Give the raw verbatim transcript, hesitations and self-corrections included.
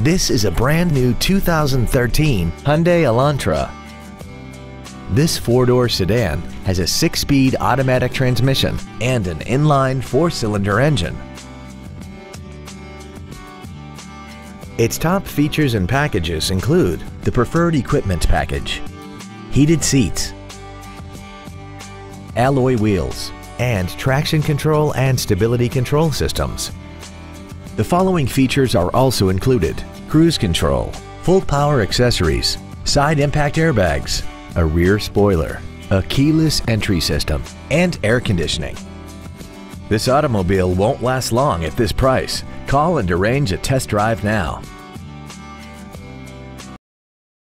This is a brand new two thousand thirteen Hyundai Elantra. This four-door sedan has a six-speed automatic transmission and an inline four-cylinder engine. Its top features and packages include the preferred equipment package, heated seats, alloy wheels, and traction control and stability control systems. The following features are also included: cruise control, full power accessories, side impact airbags, a rear spoiler, a keyless entry system, and air conditioning. This automobile won't last long at this price. Call and arrange a test drive now.